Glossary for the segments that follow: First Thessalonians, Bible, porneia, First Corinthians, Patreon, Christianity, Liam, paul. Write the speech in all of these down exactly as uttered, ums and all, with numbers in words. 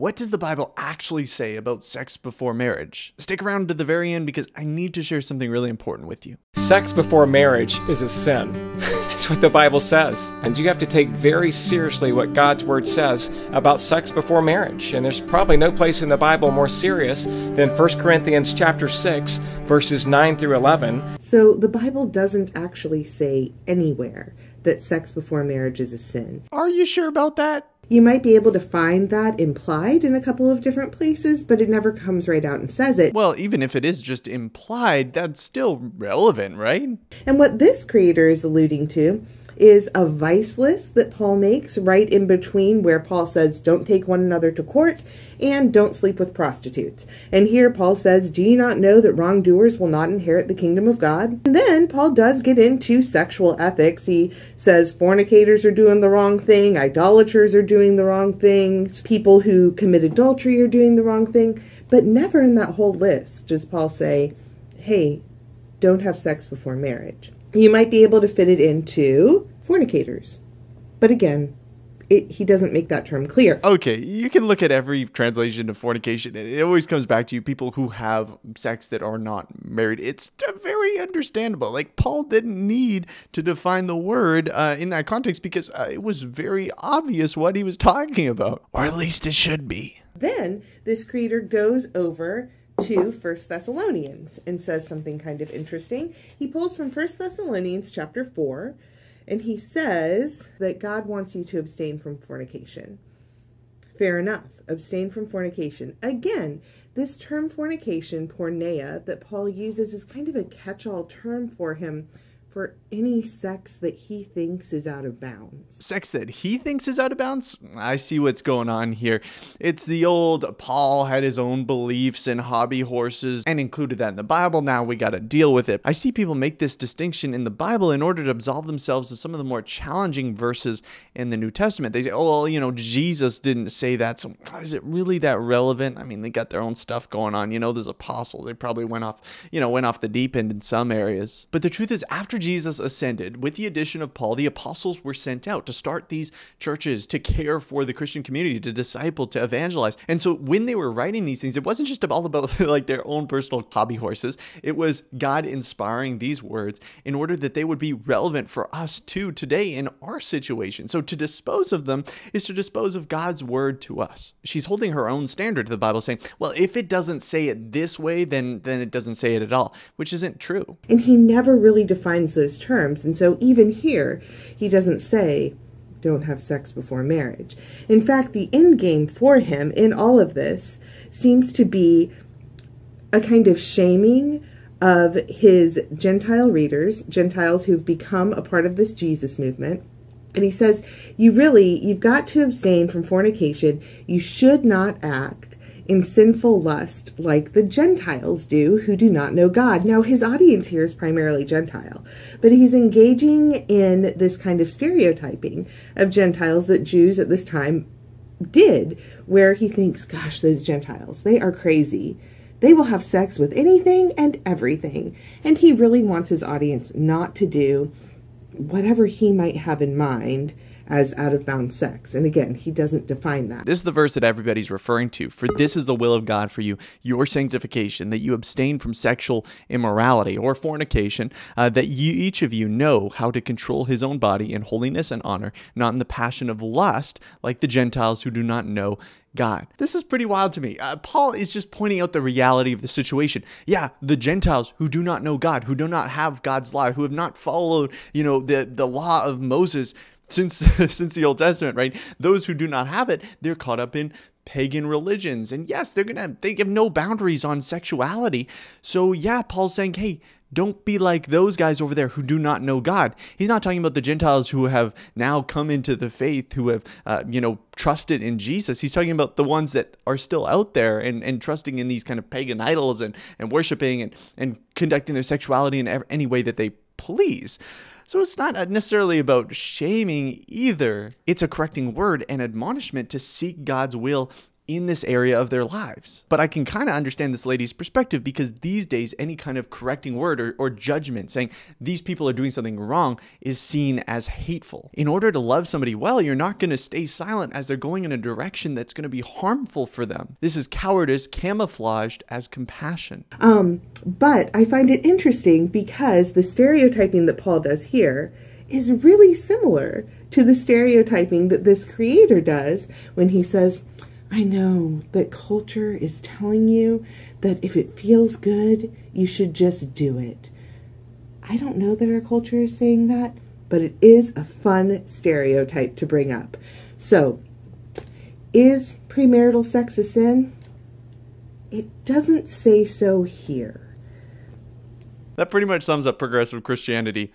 What does the Bible actually say about sex before marriage? Stick around to the very end because I need to share something really important with you. Sex before marriage is a sin. That's what the Bible says. And you have to take very seriously what God's word says about sex before marriage. And there's probably no place in the Bible more serious than First Corinthians chapter six, verses nine through eleven. So the Bible doesn't actually say anywhere that sex before marriage is a sin. Are you sure about that? You might be able to find that implied in a couple of different places, but it never comes right out and says it. Well, even if it is just implied, that's still relevant, right? And what this creator is alluding to is a vice list that Paul makes right in between where Paul says, don't take one another to court and don't sleep with prostitutes. And here Paul says, do you not know that wrongdoers will not inherit the kingdom of God? And then Paul does get into sexual ethics. He says fornicators are doing the wrong thing, idolaters are doing the wrong thing, people who commit adultery are doing the wrong thing. But never in that whole list does Paul say, hey, don't have sex before marriage. You might be able to fit it into fornicators. But again, it, he doesn't make that term clear. Okay, you can look at every translation of fornication, and it always comes back to you, people who have sex that are not married. It's very understandable. Like, Paul didn't need to define the word uh, in that context because uh, it was very obvious what he was talking about. Or at least it should be. Then, this creator goes over to First Thessalonians and says something kind of interesting. He pulls from First Thessalonians chapter four, and he says that God wants you to abstain from fornication. Fair enough, abstain from fornication. Again, this term fornication, porneia, that Paul uses is kind of a catch-all term for him for any sex that he thinks is out of bounds. Sex that he thinks is out of bounds? I see what's going on here. It's the old Paul had his own beliefs and hobby horses and included that in the Bible. Now we got to deal with it. I see people make this distinction in the Bible in order to absolve themselves of some of the more challenging verses in the New Testament. They say, oh, well, you know, Jesus didn't say that, so is it really that relevant? I mean, they got their own stuff going on. You know, there's apostles. They probably went off, you know, went off the deep end in some areas. But the truth is, after Jesus ascended, with the addition of Paul, the apostles were sent out to start these churches, to care for the Christian community, to disciple, to evangelize. And so when they were writing these things, it wasn't just all about like their own personal hobby horses. It was God inspiring these words in order that they would be relevant for us too today in our situation. So to dispose of them is to dispose of God's word to us. She's holding her own standard to the Bible, saying, well, if it doesn't say it this way, then, then it doesn't say it at all, which isn't true. And he never really defines those terms, and so even here he doesn't say don't have sex before marriage. In fact, the end game for him in all of this seems to be a kind of shaming of his Gentile readers, Gentiles who've become a part of this Jesus movement. And he says, you really, you've got to abstain from fornication. You should not act in sinful lust like the Gentiles do who do not know God. Now, his audience here is primarily Gentile, but he's engaging in this kind of stereotyping of Gentiles that Jews at this time did, where he thinks, gosh, those Gentiles, they are crazy. They will have sex with anything and everything. And he really wants his audience not to do whatever he might have in mind as out-of-bounds sex. And again, he doesn't define that. This is the verse that everybody's referring to. For this is the will of God for you, your sanctification, that you abstain from sexual immorality or fornication, uh, that you, each of you know how to control his own body in holiness and honor, not in the passion of lust, like the Gentiles who do not know God. This is pretty wild to me. Uh, Paul is just pointing out the reality of the situation. Yeah, the Gentiles who do not know God, who do not have God's law, who have not followed, you know, the, the law of Moses, Since, since the Old Testament, right? Those who do not have it, they're caught up in pagan religions. And yes, they're going to, they have no boundaries on sexuality. So yeah, Paul's saying, hey, don't be like those guys over there who do not know God. He's not talking about the Gentiles who have now come into the faith, who have, uh, you know, trusted in Jesus. He's talking about the ones that are still out there and, and trusting in these kind of pagan idols and, and worshiping and, and conducting their sexuality in any way that they please. So it's not necessarily about shaming either. It's a correcting word and admonishment to seek God's will in this area of their lives. But I can kind of understand this lady's perspective, because these days any kind of correcting word or, or judgment saying these people are doing something wrong is seen as hateful. In order to love somebody well, you're not going to stay silent as they're going in a direction that's going to be harmful for them. This is cowardice camouflaged as compassion. Um, but I find it interesting because the stereotyping that Paul does here is really similar to the stereotyping that this creator does when he says, I know that culture is telling you that if it feels good, you should just do it. I don't know that our culture is saying that, but it is a fun stereotype to bring up. So, is premarital sex a sin? It doesn't say so here. That pretty much sums up progressive Christianity.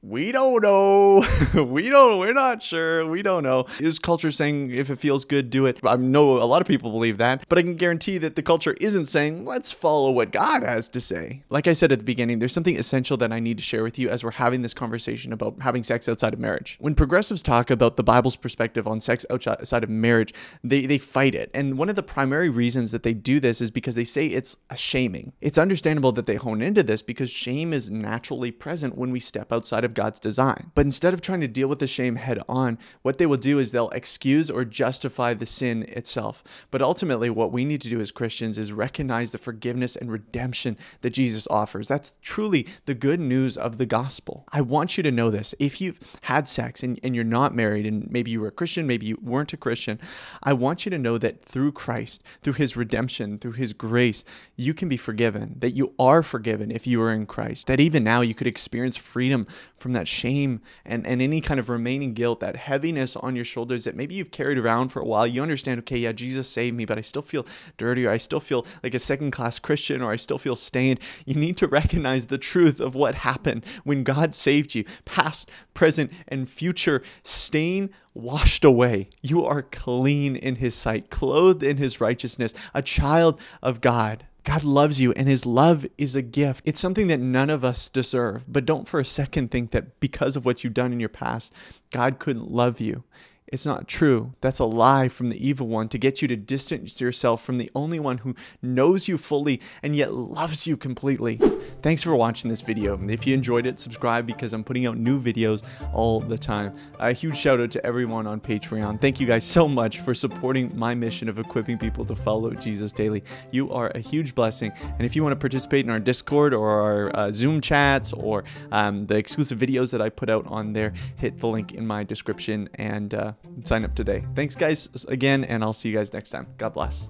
We don't know. we don't, we're not sure. We don't know. Is culture saying if it feels good, do it? I know a lot of people believe that, but I can guarantee that the culture isn't saying, let's follow what God has to say. Like I said at the beginning, there's something essential that I need to share with you as we're having this conversation about having sex outside of marriage. When progressives talk about the Bible's perspective on sex outside of marriage, they, they fight it. And one of the primary reasons that they do this is because they say it's a shaming. It's understandable that they hone into this because shame is naturally present when we step outside of of God's design. But instead of trying to deal with the shame head on, what they will do is they'll excuse or justify the sin itself. But ultimately, what we need to do as Christians is recognize the forgiveness and redemption that Jesus offers. That's truly the good news of the gospel. I want you to know this. If you've had sex and, and you're not married, and maybe you were a Christian, maybe you weren't a Christian, I want you to know that through Christ, through his redemption, through his grace, you can be forgiven, that you are forgiven if you are in Christ, that even now you could experience freedom from that shame and, and any kind of remaining guilt, that heaviness on your shoulders that maybe you've carried around for a while. You understand, okay, yeah, Jesus saved me, but I still feel dirty, or I still feel like a second-class Christian, or I still feel stained. You need to recognize the truth of what happened when God saved you. Past, present, and future stain washed away. You are clean in his sight, clothed in his righteousness, a child of God. God loves you, and his love is a gift. It's something that none of us deserve, but don't for a second think that because of what you've done in your past, God couldn't love you. It's not true. That's a lie from the evil one to get you to distance yourself from the only one who knows you fully and yet loves you completely. Thanks for watching this video. And if you enjoyed it, subscribe, because I'm putting out new videos all the time. A huge shout out to everyone on Patreon. Thank you guys so much for supporting my mission of equipping people to follow Jesus daily. You are a huge blessing. And if you want to participate in our Discord or our uh, Zoom chats or um, the exclusive videos that I put out on there, hit the link in my description and uh, sign up today. Thanks guys again, and I'll see you guys next time. God bless.